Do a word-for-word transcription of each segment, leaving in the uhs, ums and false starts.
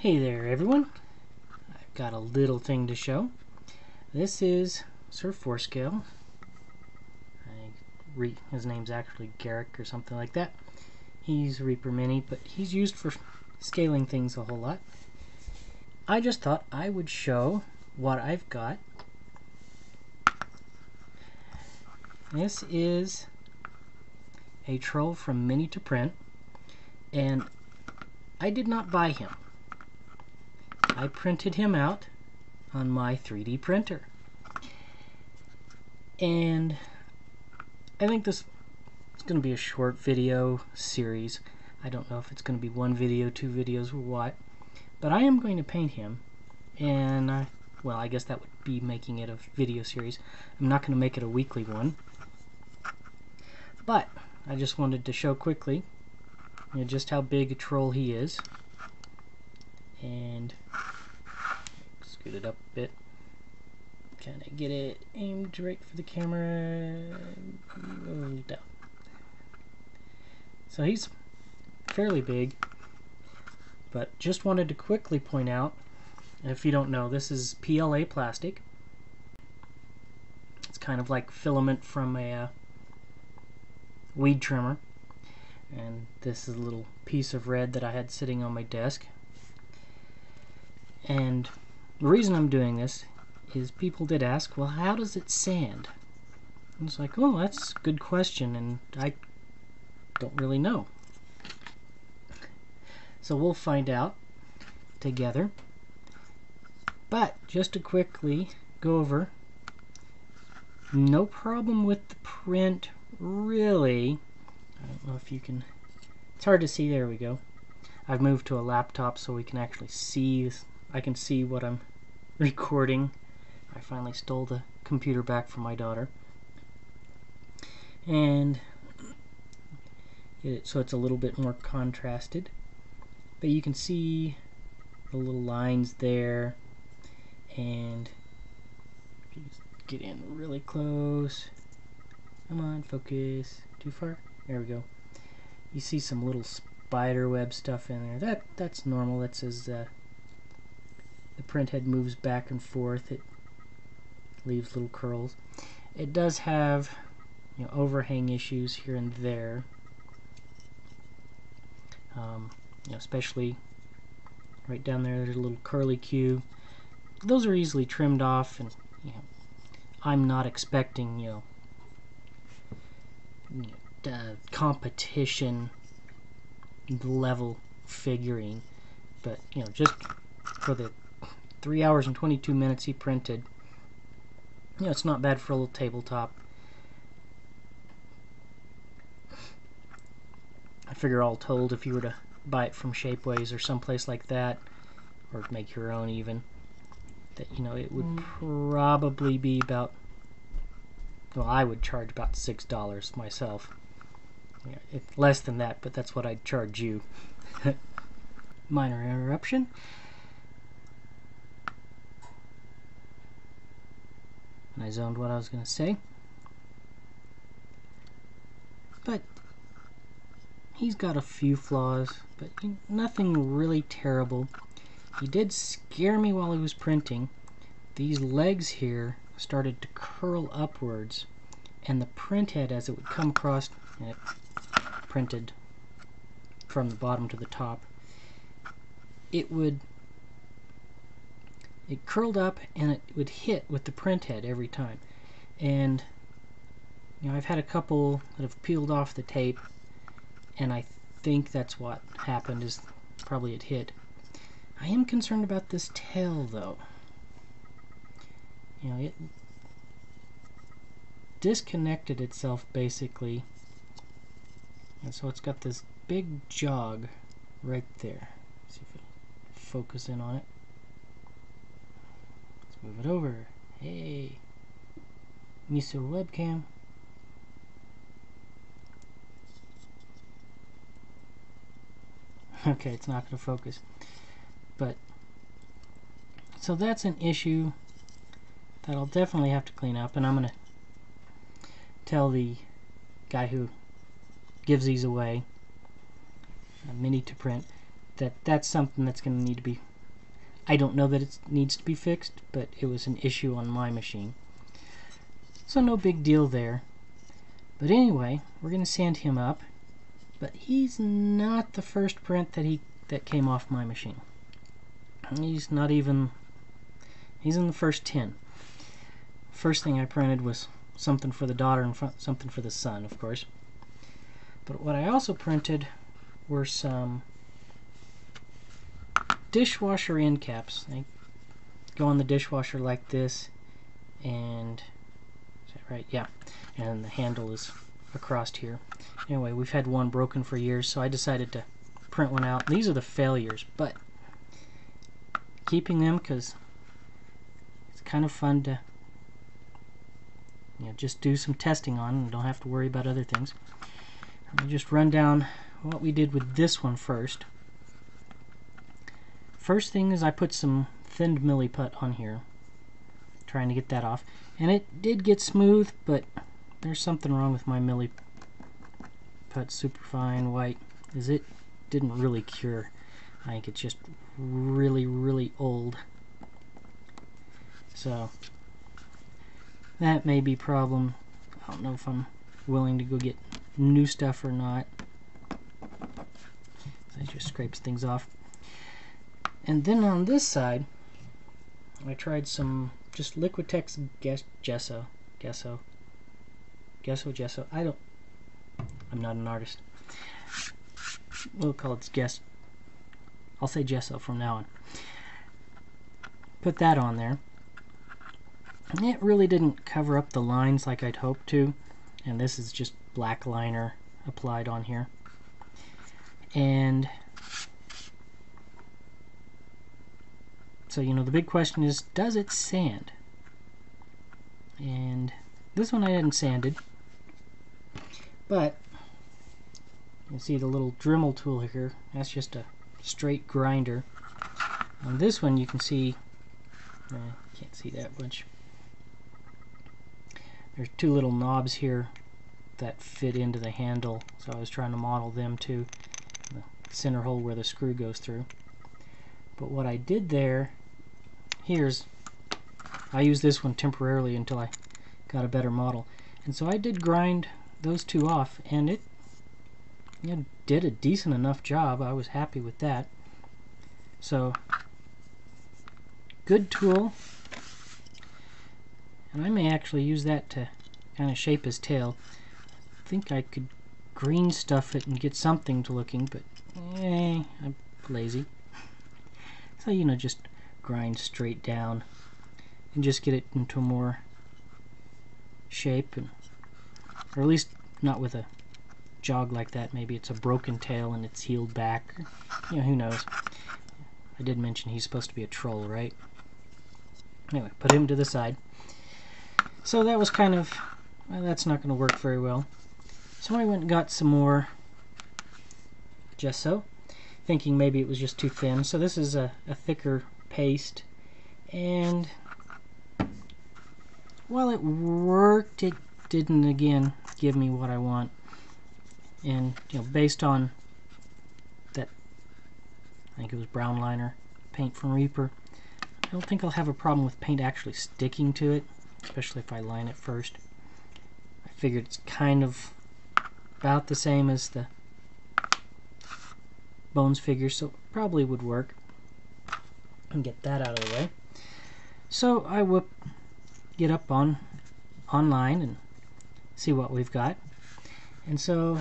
Hey there everyone, I've got a little thing to show. This is Sir Forescale. I re his name's actually Garrick or something like that. He's Reaper Mini, but he's used for scaling things a whole lot. I just thought I would show what I've got. This is a troll from Mini to Print, and I did not buy him. I printed him out on my three D printer, and I think this is going to be a short video series. I don't know if it's going to be one video, two videos, or what, but I am going to paint him, and I, well, I guess that would be making it a video series. I'm not going to make it a weekly one, but I just wanted to show quickly, you know, just how big a troll he is. And scoot it up a bit, kind of get it aimed right for the camera. Down. So he's fairly big, but just wanted to quickly point out, if you don't know, this is P L A plastic. It's kind of like filament from a uh, weed trimmer, and this is a little piece of red that I had sitting on my desk. And the reason I'm doing this is people did ask, well, how does it sand? I was like, oh, that's a good question, and I don't really know. So we'll find out together. But just to quickly go over, no problem with the print, really. I don't know if you can, it's hard to see, there we go. I've moved to a laptop so we can actually see this. I can see what I'm recording. I finally stole the computer back from my daughter. And get it so it's a little bit more contrasted. But you can see the little lines there. And if you just get in really close. Come on, focus. Too far? There we go. You see some little spider web stuff in there. That that's normal. That's as uh, the print head moves back and forth, it leaves little curls. It does have, you know, overhang issues here and there, um, you know, especially right down there. There's a little curly Q. Those are easily trimmed off, and you know, I'm not expecting you know, you know uh, competition level figurine, but you know, just for the three hours and twenty-two minutes he printed, you know, it's not bad for a little tabletop. I figure all told, if you were to buy it from Shapeways or someplace like that, or make your own even, that you know, it would mm. probably be about, well, I would charge about six dollars myself. You know, it's less than that, but that's what I'd charge you. Minor interruption. I zoned what I was going to say, but he's got a few flaws, but nothing really terrible. He did scare me while he was printing. These legs here started to curl upwards, and the print head, as it would come across, it printed from the bottom to the top, it would it curled up and it would hit with the print head every time. And you know, I've had a couple that have peeled off the tape, and I think that's what happened, is probably it hit. I am concerned about this tail though. You know, it disconnected itself basically, and so it's got this big jog right there. Let's see if it'll focus in on it. Move it over. Hey, Mister Webcam. Okay, it's not going to focus. But so that's an issue that I'll definitely have to clean up, and I'm going to tell the guy who gives these away, Mini to Print, that that's something that's going to need to be I don't know that it needs to be fixed, but it was an issue on my machine. So no big deal there. But anyway, we're going to sand him up. But he's not the first print that he that came off my machine. He's not even... He's in the first ten. First thing I printed was something for the daughter and something for the son, of course. But what I also printed were some dishwasher end caps. They go on the dishwasher like this, and is that right? Yeah, and the handle is across here. Anyway, we've had one broken for years, so I decided to print one out. These are the failures, but keeping them because it's kind of fun to, you know, just do some testing on and don't have to worry about other things. Let me just run down what we did with this one first. First thing is I put some thinned Milliput on here, trying to get that off, and it did get smooth, but there's something wrong with my Milliput Superfine White, is it didn't really cure. I think it's just really, really old. So that may be a problem. I don't know if I'm willing to go get new stuff or not. So it just scrapes things off. And then on this side, I tried some just Liquitex Gesso, Gesso, Gesso, Gesso. I don't, I'm not an artist. We'll call it Gesso. I'll say Gesso from now on. Put that on there. And it really didn't cover up the lines like I'd hoped to. And this is just black liner applied on here. And so, you know, the big question is, does it sand? And this one I hadn't sanded, but you can see the little Dremel tool here. That's just a straight grinder. On this one you can see, I uh, can't see that much. There's two little knobs here that fit into the handle, so I was trying to model them to the center hole where the screw goes through. But what I did there, here's, I used this one temporarily until I got a better model. And so I did grind those two off, and it, you know, did a decent enough job. I was happy with that. So, good tool. And I may actually use that to kind of shape his tail. I think I could green stuff it and get something to looking, but eh, I'm lazy. So, you know, just grind straight down and just get it into more shape, and, or at least not with a jog like that. Maybe it's a broken tail and it's healed back. You know, who knows? I did mention he's supposed to be a troll, right? Anyway, put him to the side. So that was kind of, well, that's not going to work very well. So I went and got some more gesso, thinking maybe it was just too thin. So this is a, a thicker paste, and while it worked, it didn't, again, give me what I want. And, you know, based on that, I think it was brown liner paint from Reaper, I don't think I'll have a problem with paint actually sticking to it, especially if I line it first. I figured it's kind of about the same as the Bones figure, so it probably would work. And get that out of the way. So I will get up on online and see what we've got. And so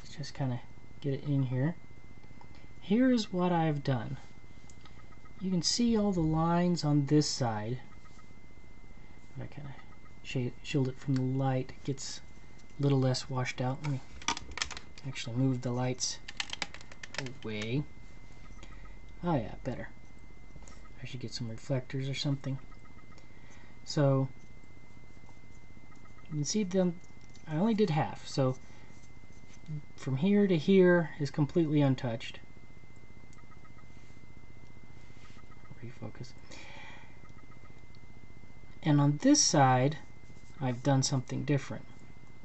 let's just kind of get it in here. Here is what I've done. You can see all the lines on this side. I kind of shield it from the light. It gets a little less washed out. Let me actually move the lights away. Oh yeah, better. I should get some reflectors or something. So you can see them. I only did half, so from here to here is completely untouched. Refocus. And on this side, I've done something different.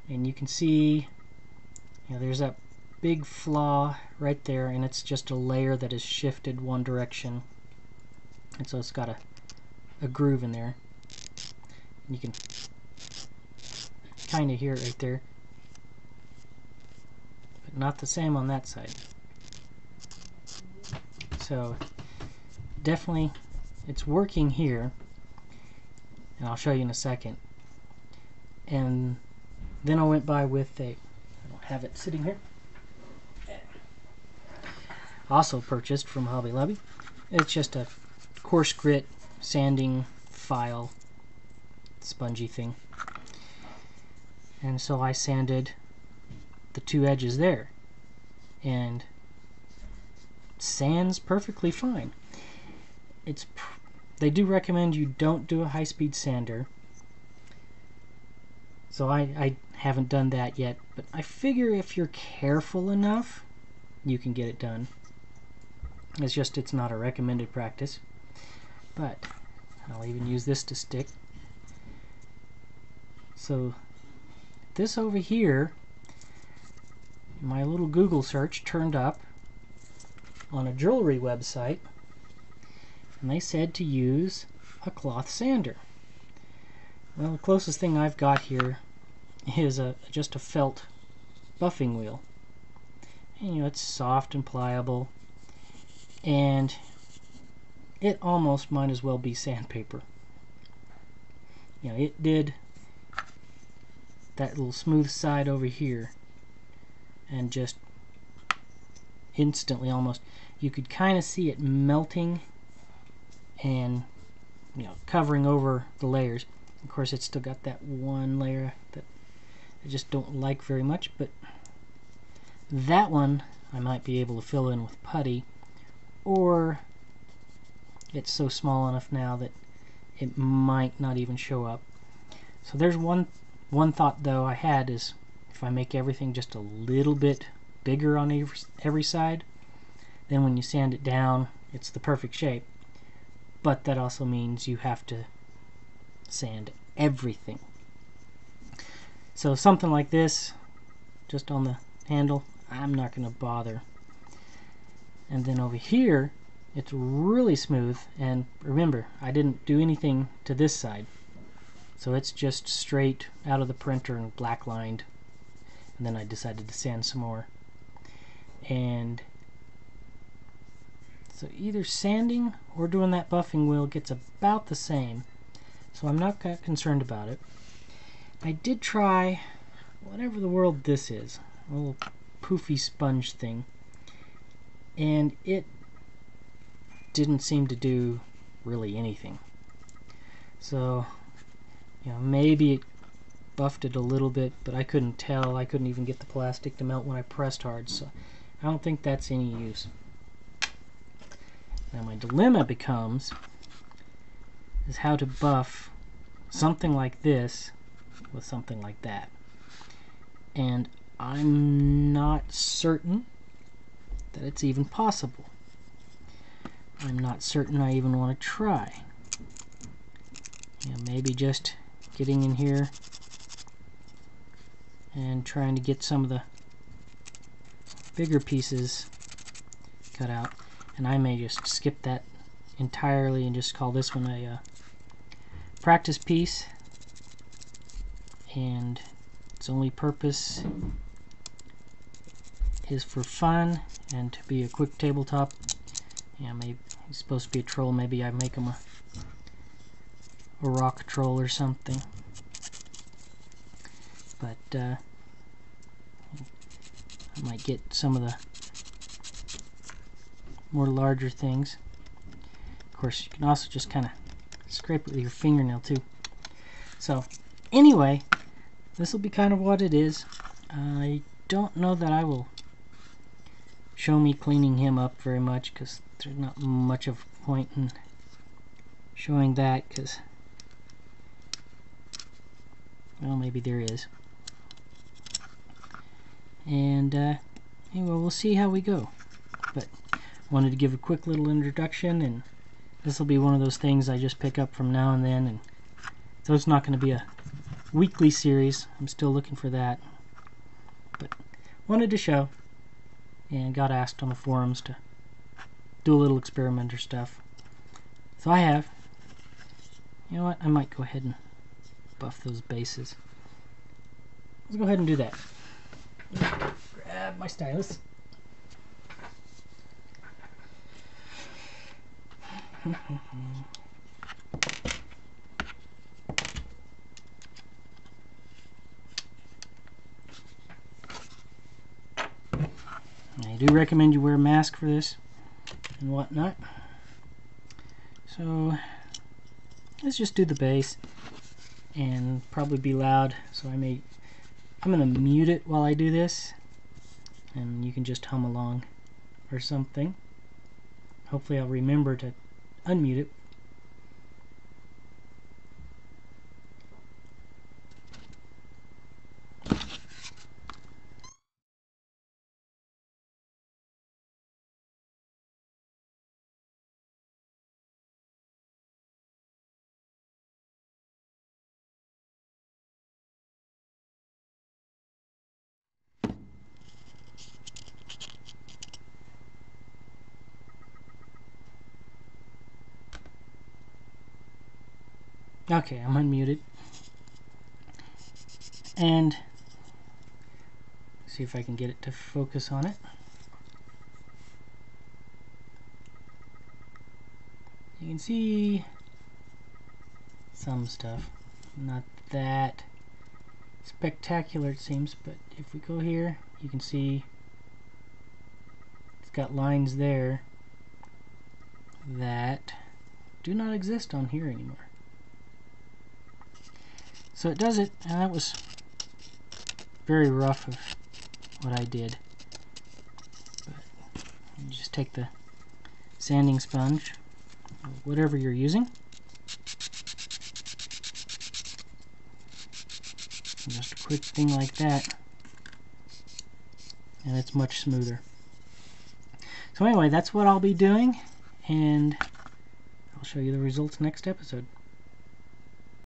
And you can see, you know, there's that big flaw right there, and it's just a layer that is shifted one direction. and so it's got a, a groove in there, and you can kind of hear it right there, but not the same on that side. So definitely it's working here, and I'll show you in a second. And then I went by with a, I don't have it sitting here, also purchased from Hobby Lobby. It's just a coarse grit sanding file spongy thing, and so I sanded the two edges there, and sands perfectly fine. It's pr they do recommend you don't do a high-speed sander, so I, I haven't done that yet, but I figure if you're careful enough you can get it done. It's just it's not a recommended practice, but I'll even use this to stick. So this over here, my little Google search turned up on a jewelry website, and they said to use a cloth sander. Well, the closest thing I've got here is a just a felt buffing wheel, and you know, it's soft and pliable, and it almost might as well be sandpaper. You know, it did that little smooth side over here, and just instantly, almost, you could kind of see it melting and, you know, covering over the layers. Of course, it's still got that one layer that I just don't like very much, but that one I might be able to fill in with putty, or it's so small enough now that it might not even show up. So there's one one thought though I had, is if I make everything just a little bit bigger on every, every side, then when you sand it down it's the perfect shape. But that also means you have to sand everything. So something like this just on the handle, I'm not going to bother. And then over here it's really smooth, and remember I didn't do anything to this side, so it's just straight out of the printer and black lined. And then I decided to sand some more, and so either sanding or doing that buffing wheel gets about the same, so I'm not that concerned about it. I did try whatever the world this is, a little poofy sponge thing, and it didn't seem to do really anything. So, you know, maybe it buffed it a little bit, but I couldn't tell. I couldn't even get the plastic to melt when I pressed hard, so I don't think that's any use. Now my dilemma becomes is how to buff something like this with something like that, and I'm not certain that it's even possible. I'm not certain I even want to try. You know, maybe just getting in here and trying to get some of the bigger pieces cut out, and I may just skip that entirely and just call this one a uh, practice piece, and its only purpose is for fun and to be a quick tabletop. Yeah, maybe he's supposed to be a troll. Maybe I make him a, a rock troll or something. But uh, I might get some of the more larger things. Of course, you can also just kind of scrape it with your fingernail too. So anyway, this will be kind of what it is. I don't know that I will show me cleaning him up very much, because there's not much of a point in showing that, because, well, maybe there is. And uh, anyway, we'll see how we go, but wanted to give a quick little introduction, and this will be one of those things I just pick up from now and then, and so it's not going to be a weekly series. I'm still looking for that, but wanted to show, and got asked on the forums to do a little experimenter stuff. So I have, you know what, I might go ahead and buff those bases. Let's go ahead and do that. Grab my stylus. I do recommend you wear a mask for this and whatnot. So let's just do the bass and probably be loud. So I may, I'm gonna mute it while I do this, and you can just hum along or something. Hopefully I'll remember to unmute it. Okay, I'm unmuted. And see if I can get it to focus on it. You can see some stuff. Not that spectacular it seems, but if we go here, you can see it's got lines there that do not exist on here anymore. So it does it, and that was very rough of what I did. But you just take the sanding sponge, or whatever you're using, and just a quick thing like that, and it's much smoother. So anyway, that's what I'll be doing, and I'll show you the results next episode.